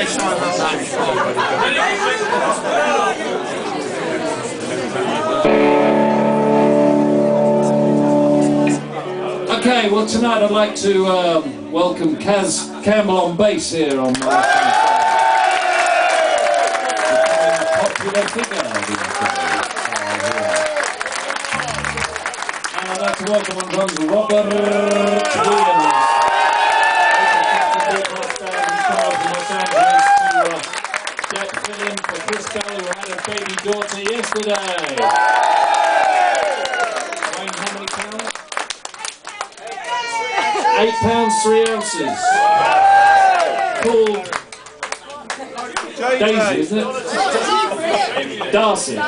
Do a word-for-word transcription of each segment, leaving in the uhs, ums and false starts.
Okay, well tonight I'd like to um, welcome Caz Campbell on bass here on my uh, popular figure. And I'd like to welcome on drums Robert. Baby daughter yesterday. Weighing how many pounds? Eight pounds three ounces. Called Daisy, isn't it? Darcy.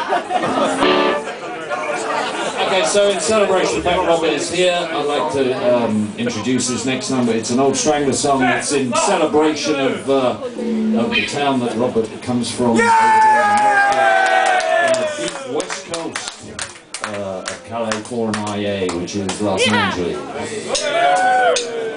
Okay, so in celebration of Robert Robert is here, I'd like to um, introduce this next number. It's an old Strangler song. It's in celebration of, uh, of the town that Robert comes from. Calais Cormier, which is Los yeah. Angeles.